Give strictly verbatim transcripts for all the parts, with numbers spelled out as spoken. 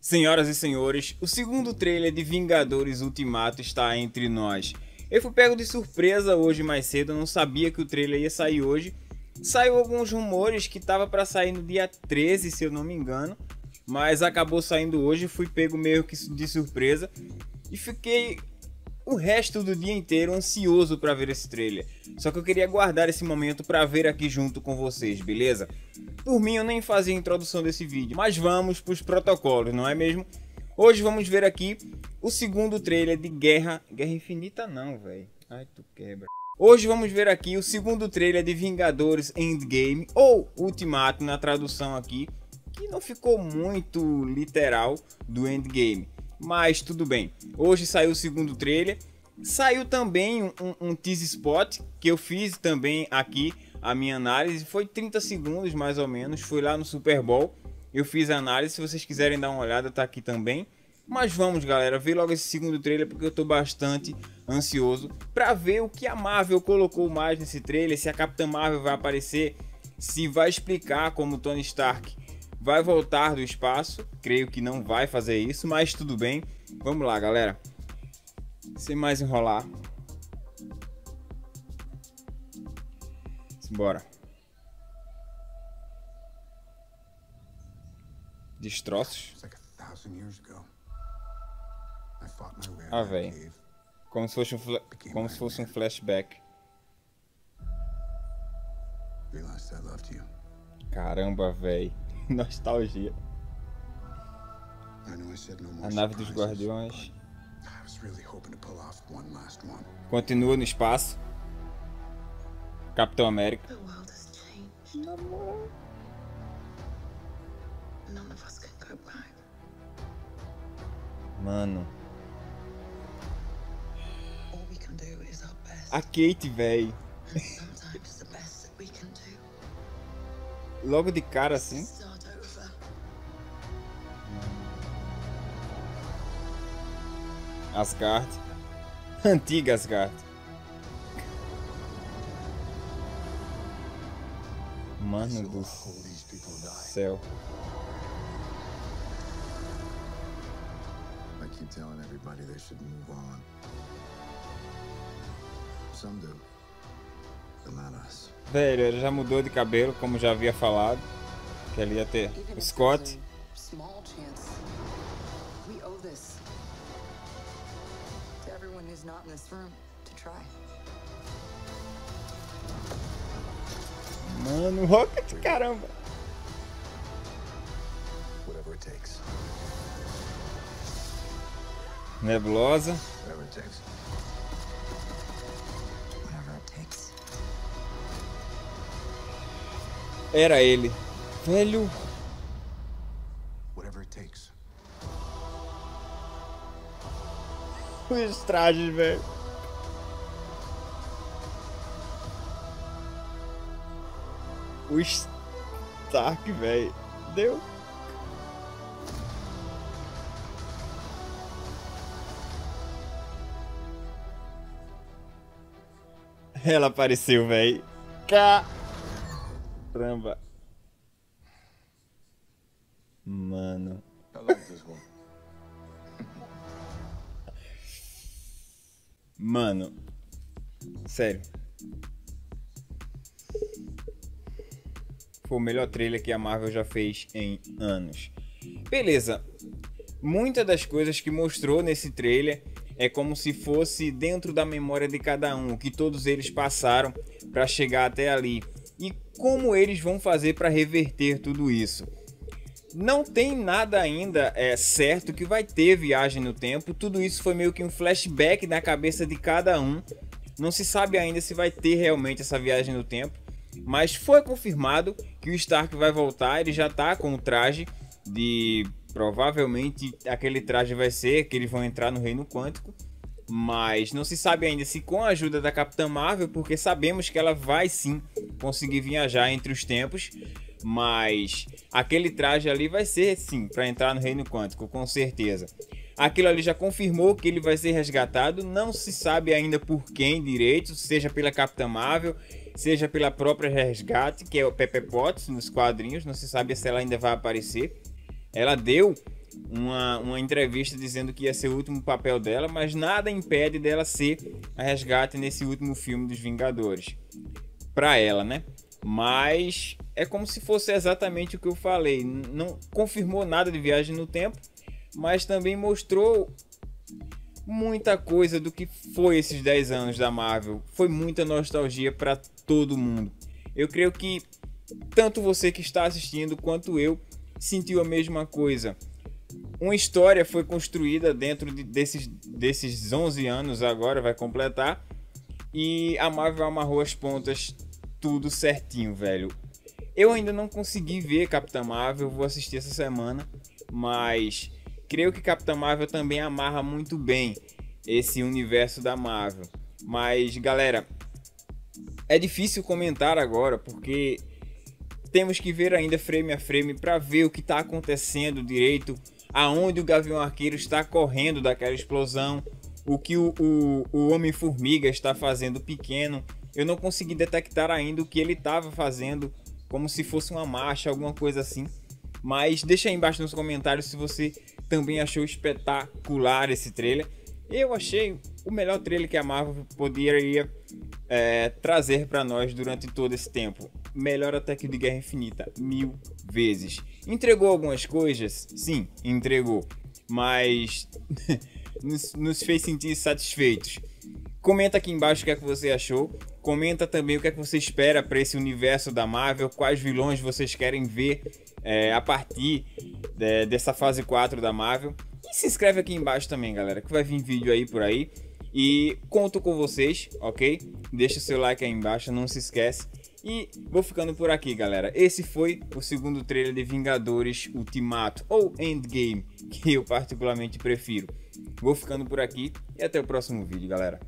Senhoras e senhores, o segundo trailer de Vingadores Ultimato está entre nós. Eu fui pego de surpresa hoje mais cedo, eu não sabia que o trailer ia sair hoje. Saiu alguns rumores que estava para sair no dia treze, se eu não me engano, mas acabou saindo hoje, fui pego meio que de surpresa e fiquei o resto do dia inteiro ansioso para ver esse trailer. Só que eu queria guardar esse momento para ver aqui junto com vocês, beleza? Por mim eu nem fazia a introdução desse vídeo, mas vamos para os protocolos, não é mesmo? Hoje vamos ver aqui o segundo trailer de Guerra... Guerra Infinita não, velho. Ai, tu quebra. Hoje vamos ver aqui o segundo trailer de Vingadores Endgame, ou Ultimato na tradução aqui, que não ficou muito literal do Endgame. Mas tudo bem, hoje saiu o segundo trailer, saiu também um, um tease spot que eu fiz também aqui a minha análise, foi trinta segundos mais ou menos, foi lá no Super Bowl, eu fiz a análise, se vocês quiserem dar uma olhada tá aqui também. Mas vamos galera, ver logo esse segundo trailer porque eu tô bastante ansioso para ver o que a Marvel colocou mais nesse trailer, se a Capitã Marvel vai aparecer, se vai explicar como Tony Stark vai voltar do espaço, creio que não vai fazer isso, mas tudo bem. Vamos lá, galera. Sem mais enrolar. Bora. Destroços. Ah, velho. Como se fosse um, fla como se fosse um flashback. Caramba, velho. Nostalgia. A nave dos Guardiões continua no espaço. Capitão América. Mano, a Kate, velho. Logo de cara assim. Asgard. Antiga Asgard. Mano do céu. I keep telling everybody they should move on. Some do. Velho, ele já mudou de cabelo, como já havia falado. Que ele ia ter o Scott. Mano, Rocket, caramba. Nebulosa. Era ele. Velho. Os trajes, velho. O Stark, velho. Deu. Ela apareceu, velho. Caramba. Mano. Mano, sério, foi o melhor trailer que a Marvel já fez em anos. Beleza, muitas das coisas que mostrou nesse trailer é como se fosse dentro da memória de cada um, que todos eles passaram para chegar até ali e como eles vão fazer para reverter tudo isso. Não tem nada ainda é, certo que vai ter viagem no tempo. Tudo isso foi meio que um flashback na cabeça de cada um. Não se sabe ainda se vai ter realmente essa viagem no tempo. Mas foi confirmado que o Stark vai voltar. Ele já tá com o traje de... Provavelmente aquele traje vai ser que eles vão entrar no Reino Quântico. Mas não se sabe ainda se com a ajuda da Capitã Marvel, porque sabemos que ela vai sim conseguir viajar entre os tempos. Mas aquele traje ali vai ser sim para entrar no Reino Quântico, com certeza. Aquilo ali já confirmou que ele vai ser resgatado. Não se sabe ainda por quem direito, seja pela Capitã Marvel, seja pela própria resgate, que é o Pepper Potts nos quadrinhos. Não se sabe se ela ainda vai aparecer. Ela deu uma, uma entrevista dizendo que ia ser o último papel dela, mas nada impede dela ser a Resgate nesse último filme dos Vingadores, para ela, né? Mas é como se fosse exatamente o que eu falei, não confirmou nada de viagem no tempo, mas também mostrou muita coisa do que foi esses dez anos da Marvel. Foi muita nostalgia para todo mundo. Eu creio que tanto você que está assistindo quanto eu sentiu a mesma coisa. Uma história foi construída dentro de, desses, desses onze anos, agora vai completar, e a Marvel amarrou as pontas tudo certinho, velho. Eu ainda não consegui ver Capitã Marvel, vou assistir essa semana, mas creio que Capitã Marvel também amarra muito bem esse universo da Marvel. Mas, galera, é difícil comentar agora, porque temos que ver ainda frame a frame para ver o que está acontecendo direito, aonde o Gavião Arqueiro está correndo daquela explosão, o que o, o, o Homem-Formiga está fazendo pequeno. Eu não consegui detectar ainda o que ele estava fazendo, como se fosse uma marcha, alguma coisa assim. Mas deixa aí embaixo nos comentários se você também achou espetacular esse trailer. Eu achei o melhor trailer que a Marvel poderia é, trazer para nós durante todo esse tempo. Melhor até que o de Guerra Infinita, mil vezes. Entregou algumas coisas? Sim, entregou. Mas nos, nos fez sentir satisfeitos. Comenta aqui embaixo o que é que você achou. Comenta também o que é que você espera para esse universo da Marvel. Quais vilões vocês querem ver é, a partir de, dessa fase quatro da Marvel. E se inscreve aqui embaixo também, galera, que vai vir vídeo aí por aí. E conto com vocês, ok? Deixa o seu like aí embaixo, não se esquece. E vou ficando por aqui, galera. Esse foi o segundo trailer de Vingadores Ultimato, ou Endgame, que eu particularmente prefiro. Vou ficando por aqui e até o próximo vídeo, galera.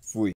Fui.